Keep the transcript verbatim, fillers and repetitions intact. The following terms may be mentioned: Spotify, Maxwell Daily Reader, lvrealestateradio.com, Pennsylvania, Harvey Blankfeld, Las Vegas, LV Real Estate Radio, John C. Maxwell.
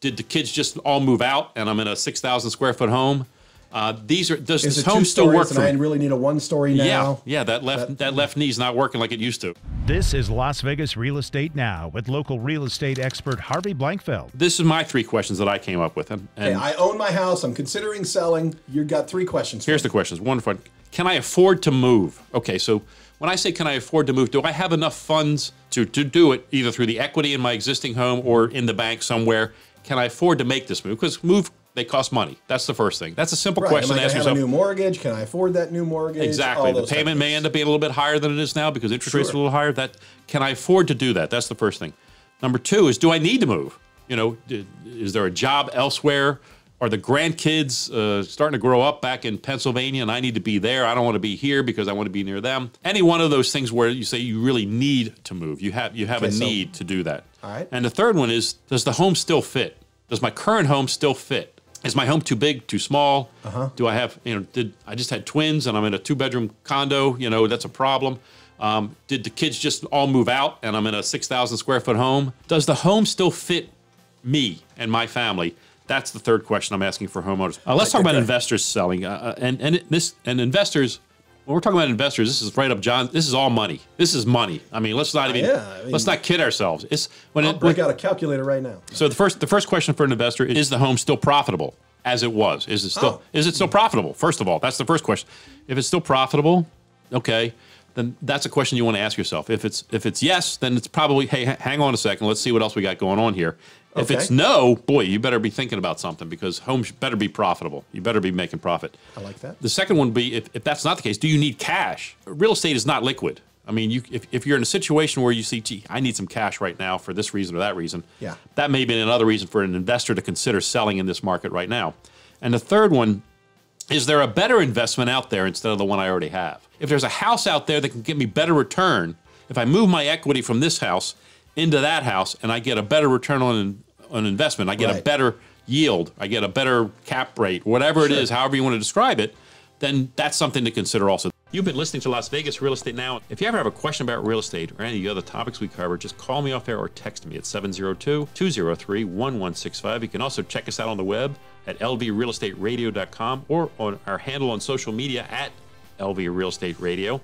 did the kids just all move out and I'm in a six thousand square foot home? Uh, these are, does this home still work for me? I really need a one story now. Yeah, yeah, that left, that, that left knee's not working like it used to. This is Las Vegas Real Estate Now with local real estate expert Harvey Blankfeld. This is my three questions that I came up with. And, and hey, I own my house. I'm considering selling. You've got three questions. Here's the questions. One, can I afford to move? Okay, so when I say can I afford to move, do I have enough funds to, to do it, either through the equity in my existing home or in the bank somewhere? Can I afford to make this move? Because move, they cost money. That's the first thing. That's a simple right. question to ask yourself. Am I going to have a new mortgage? Can I afford that new mortgage? Exactly. The payment may end up being a little bit higher than it is now because interest sure. rates are a little higher. That, can I afford to do that? That's the first thing. Number two is, do I need to move? You know, is there a job elsewhere? Are the grandkids uh, starting to grow up back in Pennsylvania and I need to be there? I don't want to be here because I want to be near them. Any one of those things where you say you really need to move. You have, you have okay, a so, need to do that. All right. And the third one is, does the home still fit? Does my current home still fit? Is my home too big, too small? Uh-huh. Do I have, you know, did I just had twins and I'm in a two bedroom condo? You know, that's a problem. Um, did the kids just all move out and I'm in a six thousand square foot home? Does the home still fit me and my family? That's the third question I'm asking for homeowners. Uh, let's talk about investors selling. Uh, and, and this, and investors, when we're talking about investors, this is right up John, this is all money. This is money. I mean, let's not even, yeah, I mean, let's not kid ourselves. It's when I'll it, break when, out a calculator right now. So the first, the first question for an investor is, is the home still profitable as it was? Is it still, oh. is it still profitable? First of all, that's the first question. If it's still profitable, okay, then that's a question you want to ask yourself. If it's, if it's yes, then it's probably, hey, hang on a second, let's see what else we got going on here. If okay. it's no, boy, you better be thinking about something because homes better be profitable. You better be making profit. I like that. The second one would be, if, if that's not the case, do you need cash? Real estate is not liquid. I mean, you, if, if you're in a situation where you see, gee, I need some cash right now for this reason or that reason, yeah. that may be another reason for an investor to consider selling in this market right now. And the third one, is there a better investment out there instead of the one I already have? If there's a house out there that can give me better return, if I move my equity from this house into that house and I get a better return on an investment, I get right. a better yield, I get a better cap rate, whatever sure. it is, however you want to describe it, then that's something to consider also. You've been listening to Las Vegas Real Estate Now. If you ever have a question about real estate or any of the other topics we cover, just call me off air or text me at seven zero two, two zero three, one one six five. You can also check us out on the web at L V real estate radio dot com or on our handle on social media at L V Real Estate Radio.